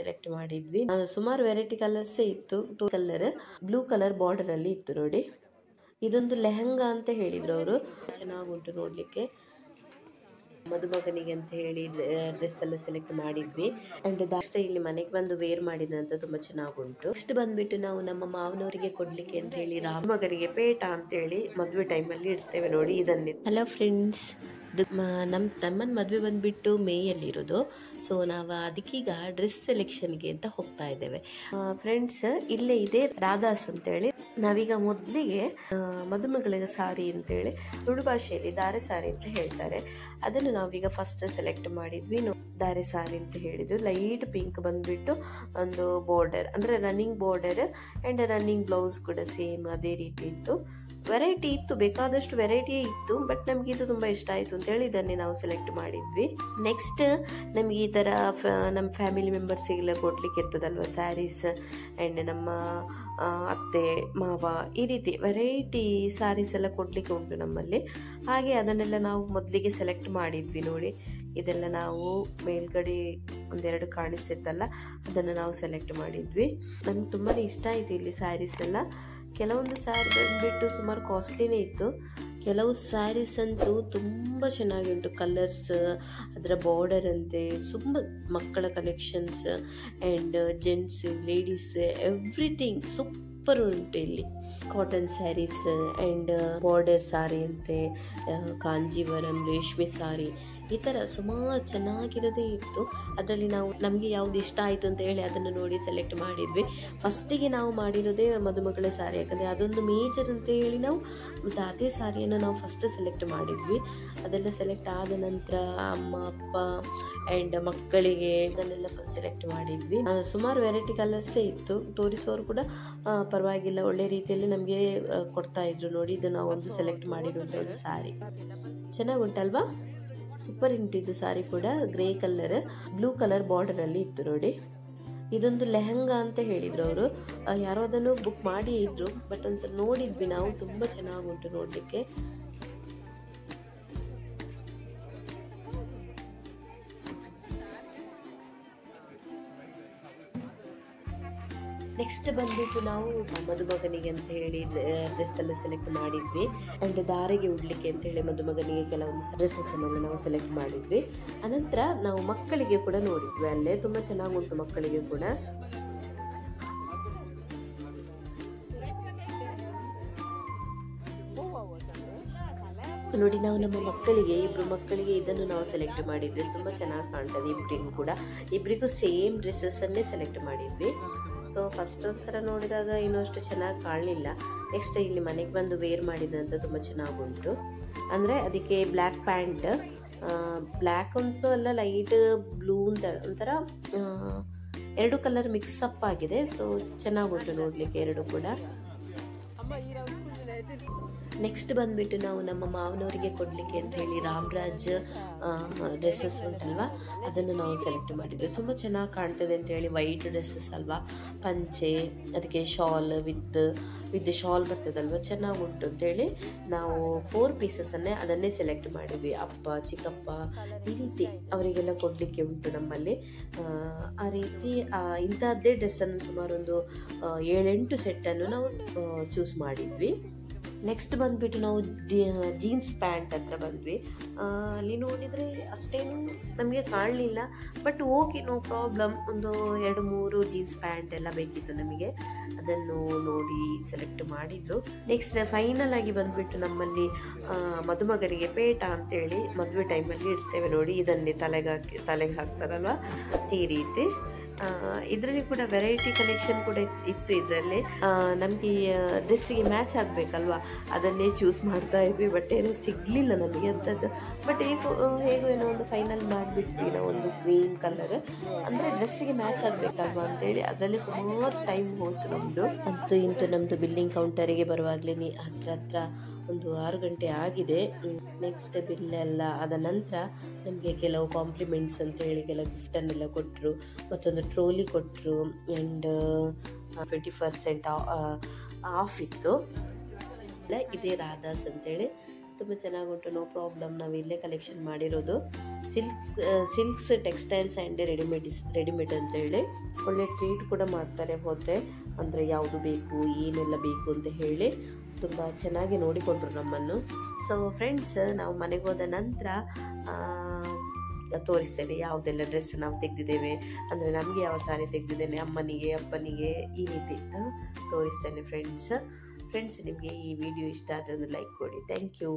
select ಮಾಡಿದ್ವಿ ಸುಮಾರು variety colors ಇತ್ತು two color blue color border ಅಲ್ಲಿ ಇತ್ತು ನೋಡಿ ಇದೊಂದು ಲೆಹಂಗಾ ಅಂತ ಹೇಳಿದ್ರು ಅವರು ಚೆನ್ನಾಗಿ ಉಂಟು ನೋಡಲಿಕ್ಕೆ ಮದುಮಗನಿಗೆ ಅಂತ ಹೇಳಿ ಡ್ರೆಸ್ ಎಲ್ಲ ಸೆಲೆಕ್ಟ್ ಮಾಡಿದ್ವಿ ಅಂಡ್ ದಾಸ್ತ ಇಲ್ಲಿ ಮನೆಗೆ ಬಂದು ವೇರ್ ಮಾಡಿದಂತ ತುಂಬಾ ಚೆನ್ನಾಗಿ ಉಂಟು ನೆಕ್ಸ್ಟ್ ಬಂದ್ಬಿಟ್ಟು ನಾವು ನಮ್ಮ ಮಾವನವರಿಗೆ ಕೊಡ್ಲಿಕ್ಕೆ ಅಂತ ಹೇಳಿ ರಾಮಗರಿಗೆ ಪೇಟ ಅಂತ ಹೇಳಿ ಮದುವೆ ಟೈಮ್ ಅಲ್ಲಿ ಇರ್ತೇವೆ ನೋಡಿ ಇದನ್ನೇ ಹಲೋ ಫ್ರೆಂಡ್ಸ್ ನಮ್ಮ ತಮ್ಮನ ಮದುವೆ ಬಂದ್ಬಿಟ್ಟು ಮೇಯಲ್ಲಿ ಇರೋದು ಸೊ ನಾವು ಅದಕ್ಕೀಗ ಡ್ರೆಸ್ ಸೆಲೆಕ್ಷನ್ಗೆ ಅಂತ ಹೋಗ್ತಾ ಇದ್ದೇವೆ ಫ್ರೆಂಡ್ಸ್ ಇಲ್ಲೇ ಇದೆ ರಾಧಾಸ್ ಅಂತೇಳಿ ನಾವೀಗ ಮೊದಲಿಗೆ ಮದುಮಗಳಿಗೆ ಸಾರಿ ಅಂತೇಳಿ ತುಳು ಭಾಷೆಯಲ್ಲಿ ಧಾರೆ ಸಾರಿ ಅಂತ ಹೇಳ್ತಾರೆ ಅದನ್ನು ನಾವೀಗ ಫಸ್ಟ್ ಸೆಲೆಕ್ಟ್ ಮಾಡಿದ್ವಿ ಧಾರೆ ಸಾರಿ ಅಂತ ಹೇಳಿದ್ರು ಲೈಟ್ ಪಿಂಕ್ ಬಂದ್ಬಿಟ್ಟು ಒಂದು ಬಾರ್ಡರ್ ಅಂದರೆ running border and running blouse ಕೂಡ ಸೇಮ್ ಅದೇ ರೀತಿ ಇತ್ತು ವೆರೈಟಿ ಇತ್ತು ಬೇಕಾದಷ್ಟು ವೆರೈಟಿ ಇತ್ತು ಬಟ್ ನಮಗೆ ಇದು ತುಂಬಾ ಇಷ್ಟ ಆಯಿತು ಅಂತ ಹೇಳಿ ಇದನ್ನೇ ನಾವು ಸೆಲೆಕ್ಟ್ ಮಾಡಿದ್ವಿ ನೆಕ್ಸ್ಟ್ ನಮಗೆ ಈ ಥರ ನಮ್ಮ ಫ್ಯಾಮಿಲಿ ಮೆಂಬರ್ಸಿಗೆಲ್ಲ ಕೊಡ್ಲಿಕ್ಕೆ ಇರ್ತದಲ್ವ ಸ್ಯಾರೀಸ್ ಆ್ಯಂಡ್ ನಮ್ಮ ಅತ್ತೆ ಮಾವ ಈ ರೀತಿ ವೆರೈಟಿ ಸ್ಯಾರೀಸ್ ಎಲ್ಲ ಕೊಡಲಿಕ್ಕೆ ಉಂಟು ನಮ್ಮಲ್ಲಿ ಹಾಗೆ ಅದನ್ನೆಲ್ಲ ನಾವು ಮೊದಲಿಗೆ ಸೆಲೆಕ್ಟ್ ಮಾಡಿದ್ವಿ ನೋಡಿ ಇದೆಲ್ಲ ನಾವು ಮೇಲ್ಗಡೆ ಒಂದೆರಡು ಕಾಣಿಸ್ತಿತ್ತಲ್ಲ ಅದನ್ನು ನಾವು ಸೆಲೆಕ್ಟ್ ಮಾಡಿದ್ವಿ ನಮ್ಗೆ ತುಂಬಾ ಇಷ್ಟ ಆಯಿತು ಇಲ್ಲಿ ಸ್ಯಾರೀಸ್ ಎಲ್ಲ ಕೆಲವೊಂದು ಸ್ಯಾರಿ ಬಂದುಬಿಟ್ಟು ಸುಮಾರು ಕಾಸ್ಟ್ಲಿನೇ ಇತ್ತು ಕೆಲವು ಸ್ಯಾರೀಸ್ ಅಂತೂ ತುಂಬ ಚೆನ್ನಾಗಿ ಉಂಟು ಕಲರ್ಸ್ ಅದರ ಬಾರ್ಡರ್ ಅಂತೆ ತುಂಬ ಮಕ್ಕಳ collections and gents ladies everything super ಉಂಟು ಇಲ್ಲಿ cotton saris and border sari ಅಂತೆ ಕಾಂಜೀವರಂ ರೇಷ್ಮೆ ಸ್ಯಾರಿ ಈ ಥರ ಸುಮಾರು ಚೆನ್ನಾಗಿರೋದೇ ಇತ್ತು ಅದರಲ್ಲಿ ನಾವು ನಮಗೆ ಯಾವುದು ಇಷ್ಟ ಆಯಿತು ಅಂತ ಹೇಳಿ ಅದನ್ನು ನೋಡಿ ಸೆಲೆಕ್ಟ್ ಮಾಡಿದ್ವಿ ಫಸ್ಟಿಗೆ ನಾವು ಮಾಡಿರೋದೇ ಮದುಮಗಳ ಸಾರಿ ಯಾಕಂದರೆ ಅದೊಂದು ಮೇಜರ್ ಅಂತ ಹೇಳಿ ನಾವು ದಾದೆ ಸಾರಿಯನ್ನು ನಾವು ಫಸ್ಟ್ ಸೆಲೆಕ್ಟ್ ಮಾಡಿದ್ವಿ ಅದೆಲ್ಲ ಸೆಲೆಕ್ಟ್ ಆದ ನಂತರ ಅಮ್ಮ ಅಪ್ಪ ಆ್ಯಂಡ್ ಮಕ್ಕಳಿಗೆ ಅದನ್ನೆಲ್ಲ ಸೆಲೆಕ್ಟ್ ಮಾಡಿದ್ವಿ ಸುಮಾರು ವೆರೈಟಿ ಕಲರ್ಸೇ ಇತ್ತು ತೋರಿಸೋರು ಕೂಡ ಪರವಾಗಿಲ್ಲ ಒಳ್ಳೆ ರೀತಿಯಲ್ಲಿ ನಮಗೆ ಕೊಡ್ತಾ ಇದ್ರು ನೋಡಿ ಇದು ನಾವೊಂದು ಸೆಲೆಕ್ಟ್ ಮಾಡಿರೋದು ಒಂದು ಸಾರಿ ಚೆನ್ನಾಗಿ ಉಂಟಲ್ವಾ ಸೂಪರ್ ಉಂಟು ಇದು ಸಾರಿ ಕೂಡ grey colour blue colour border ಅಲ್ಲಿ ಇತ್ತು ನೋಡಿ ಇದೊಂದು ಲೆಹಂಗಾ ಅಂತ ಹೇಳಿದ್ರು ಅವರು ಯಾರೋ ಅದನ್ನು ಬುಕ್ ಮಾಡಿ ಇದ್ರು ಬಟ್ ಒಂದ್ಸಲ ನೋಡಿದ್ವಿ ನಾವು ತುಂಬಾ ಚೆನ್ನಾಗಿ ಉಂಟು ನೋಡ್ಲಿಕ್ಕೆ ನೆಕ್ಸ್ಟ್ ಬಂದ್ಬಿಟ್ಟು ನಾವು ಮದುಮಗನಿಗೆ ಅಂತ ಹೇಳಿ ಡ್ರೆಸ್ ಎಲ್ಲ ಸೆಲೆಕ್ಟ್ ಮಾಡಿದ್ವಿ ಆ್ಯಂಡ್ ದಾರೆಗೆ ಉಡ್ಲಿಕ್ಕೆ ಅಂತ ಹೇಳಿ ಮದುಮಗನಿಗೆ ಕೆಲವೊಂದು ಡ್ರೆಸ್ಸಸ್ ಅನ್ನೆಲ್ಲ ನಾವು ಸೆಲೆಕ್ಟ್ ಮಾಡಿದ್ವಿ ಅನಂತರ ನಾವು ಮಕ್ಕಳಿಗೆ ಕೂಡ ನೋಡಿದ್ವಿ ಅಲ್ಲೇ ತುಂಬ ಚೆನ್ನಾಗಿ ಉಂಟು ಮಕ್ಕಳಿಗೆ ಕೂಡ ನೋಡಿ ನಾವು ನಮ್ಮ ಮಕ್ಕಳಿಗೆ ಇಬ್ಬರು ಮಕ್ಕಳಿಗೆ ಇದನ್ನು ನಾವು ಸೆಲೆಕ್ಟ್ ಮಾಡಿದ್ವಿ ತುಂಬ ಚೆನ್ನಾಗಿ ಕಾಣ್ತದೆ ಇಬ್ಬರಿಗೂ ಕೂಡ ಇಬ್ಬರಿಗೂ ಸೇಮ್ ಡ್ರೆಸ್ಸಸ್ಸನ್ನೇ ಸೆಲೆಕ್ಟ್ ಮಾಡಿದ್ವಿ ಸೊ ಫಸ್ಟ್ ಒಂದು ಸಲ ನೋಡಿದಾಗ ಇನ್ನೂ ಅಷ್ಟು ಚೆನ್ನಾಗಿ ಕಾಣಲಿಲ್ಲ ನೆಕ್ಸ್ಟ್ ಇಲ್ಲಿ ಮನೆಗೆ ಬಂದು ವೇರ್ ಮಾಡಿದಂಥ ತುಂಬ ಚೆನ್ನಾಗಿ ಉಂಟು ಅಂದರೆ ಅದಕ್ಕೆ ಬ್ಲ್ಯಾಕ್ ಪ್ಯಾಂಟ್ ಬ್ಲ್ಯಾಕ್ ಅಂತಲೂ ಅಲ್ಲ ಲೈಟ್ ಬ್ಲೂ ಅಂತ ಒಂಥರ ಎರಡು ಕಲರ್ ಮಿಕ್ಸಪ್ ಆಗಿದೆ ಸೊ ಚೆನ್ನಾಗಿ ಉಂಟು ನೋಡಲಿಕ್ಕೆ ಎರಡು ಕೂಡ ನೆಕ್ಸ್ಟ್ ಬಂದುಬಿಟ್ಟು ನಾವು ನಮ್ಮ ಮಾವನವರಿಗೆ ಕೊಡಲಿಕ್ಕೆ ಅಂತ ಹೇಳಿ ರಾಮರಾಜ್ ಡ್ರೆಸ್ಸಸ್ ಉಂಟಲ್ವಾ ಅದನ್ನು ನಾವು ಸೆಲೆಕ್ಟ್ ಮಾಡಿದ್ವಿ ತುಂಬ ಚೆನ್ನಾಗಿ ಕಾಣ್ತದೆ ಅಂತ ಹೇಳಿ ವೈಟ್ ಡ್ರೆಸ್ಸಸ್ ಅಲ್ವಾ ಪಂಚೆ ಅದಕ್ಕೆ ಶಾಲ್ ವಿತ್ ಶಾಲ್ ಬರ್ತದಲ್ವ ಚೆನ್ನಾಗಿ ಉಂಟು ಅಂತೇಳಿ ನಾವು 4 ಪೀಸಸ್ಸನ್ನೇ ಅದನ್ನೇ ಸೆಲೆಕ್ಟ್ ಮಾಡಿದ್ವಿ ಅಪ್ಪ ಚಿಕ್ಕಪ್ಪ ಈ ರೀತಿ ಅವರಿಗೆಲ್ಲ ಕೊಡಲಿಕ್ಕೆ ಉಂಟು ನಮ್ಮಲ್ಲಿ ಆ ರೀತಿ ಇಂಥದ್ದೇ ಡ್ರೆಸ್ಸನ್ನು ಸುಮಾರೊಂದು 7-8 ಸೆಟ್ಟನ್ನು ನಾವು ಚೂಸ್ ಮಾಡಿದ್ವಿ ನೆಕ್ಸ್ಟ್ ಬಂದುಬಿಟ್ಟು ನಾವು ಜೀನ್ಸ್ ಪ್ಯಾಂಟ್ ಹತ್ರ ಬಂದ್ವಿ ಅಲ್ಲಿ ನೋಡಿದರೆ ಅಷ್ಟೇನು ನಮಗೆ ಕಾಣಲಿಲ್ಲ ಬಟ್ ಓಕೆ ನೋ ಪ್ರಾಬ್ಲಮ್ ಒಂದು 2-3 ಜೀನ್ಸ್ ಪ್ಯಾಂಟ್ ಎಲ್ಲ ಬೇಕಿತ್ತು ನಮಗೆ ಅದನ್ನು ನೋಡಿ ಸೆಲೆಕ್ಟ್ ಮಾಡಿದ್ರು ನೆಕ್ಸ್ಟ್ ಫೈನಲ್ ಆಗಿ ಬಂದುಬಿಟ್ಟು ನಮ್ಮಲ್ಲಿ ಮದುಮಗರಿಗೆ ಪೇಟ ಅಂತೇಳಿ ಮದುವೆ ಟೈಮಲ್ಲಿ ಇರ್ತೇವೆ ನೋಡಿ ಇದನ್ನೇ ತಲೆಗೆ ಹಾಕ್ತಾರಲ್ವ ಈ ರೀತಿ ಇದರಲ್ಲಿ ಕೂಡ ವೆರೈಟಿ ಕಲೆಕ್ಷನ್ ಕೂಡ ಇತ್ತು ಇದರಲ್ಲಿ ನಮಗೆ ಡ್ರೆಸ್ಸಿಗೆ ಮ್ಯಾಚ್ ಆಗಬೇಕಲ್ವ ಅದನ್ನೇ ಚೂಸ್ ಮಾಡ್ತಾ ಇದ್ವಿ ಬಟ್ ಏನೂ ಸಿಗಲಿಲ್ಲ ನಮಗೆ ಅಂಥದ್ದು ಬಟ್ ಹೇಗೋ ಏನೋ ಒಂದು ಫೈನಲ್ ಮಾಡಿಬಿಟ್ವಿ ನಾವು ಒಂದು ಗ್ರೀನ್ ಕಲರ್ ಅಂದರೆ ಡ್ರೆಸ್ಸಿಗೆ ಮ್ಯಾಚ್ ಆಗಬೇಕಲ್ವ ಅಂತೇಳಿ ಅದರಲ್ಲಿ ಸುಮಾರು ಟೈಮ್ ಹೋಯಿತು ನಮ್ಮದು ಅಂತೂ ಇಂತೂ ನಮ್ಮದು ಬಿಲ್ಲಿಂಗ್ ಕೌಂಟರಿಗೆ ಬರುವಾಗಲೇ ಹತ್ರ ಒಂದು 6 ಗಂಟೆ ಆಗಿದೆ ನೆಕ್ಸ್ಟ್ ಬಿಲ್ಲೆಲ್ಲ ಆದ ನಂತರ ನಮಗೆ ಕೆಲವು ಕಾಂಪ್ಲಿಮೆಂಟ್ಸ್ ಅಂತ ಹೇಳಿ ಕೆಲವು ಗಿಫ್ಟನ್ನೆಲ್ಲ ಕೊಟ್ಟರು ಮತ್ತೊಂದು ಟ್ರೋಲಿ ಕೊಟ್ಟರು ಆ್ಯಂಡ್ 20% ಆಫ್ ಇತ್ತು ಇದೇ ರಾಧಾಸ್ ಅಂತೇಳಿ ತುಂಬ ಚೆನ್ನಾಗಿ ಉಂಟು ನೋ ಪ್ರಾಬ್ಲಮ್ ನಾವು ಇಲ್ಲೇ ಕಲೆಕ್ಷನ್ ಮಾಡಿರೋದು ಸಿಲ್ಕ್ಸ್ ಟೆಕ್ಸ್ಟೈಲ್ಸ್ ಆ್ಯಂಡ್ ರೆಡಿಮೇಡ್ ಅಂತೇಳಿ ಒಳ್ಳೆ ಟ್ರೀಟ್ ಕೂಡ ಮಾಡ್ತಾರೆ. ಹೋದರೆ ಅಂದರೆ ಯಾವುದು ಬೇಕು ಏನೆಲ್ಲ ಬೇಕು ಅಂತ ಹೇಳಿ ತುಂಬ ಚೆನ್ನಾಗಿ ನೋಡಿಕೊಂಡ್ರು ನಮ್ಮನ್ನು. ಸೊ ಫ್ರೆಂಡ್ಸ್, ನಾವು ಮನೆಗೆ ಹೋದ ನಂತರ ತೋರಿಸ್ತೇನೆ ಯಾವುದೆಲ್ಲ ಡ್ರೆಸ್ ನಾವು ತೆಗೆದಿದ್ದೇವೆ, ಅಂದರೆ ನಮಗೆ ಯಾವ ಸಾರಿ ತೆಗೆದಿದ್ದೇನೆ, ಅಮ್ಮನಿಗೆ ಅಪ್ಪನಿಗೆ, ಈ ರೀತಿ ತೋರಿಸ್ತೇನೆ ಫ್ರೆಂಡ್ಸ್. ನಿಮಗೆ ಈ ವಿಡಿಯೋ ಇಷ್ಟ ಆದರೆ ಒಂದು ಲೈಕ್ ಕೊಡಿ. Thank you.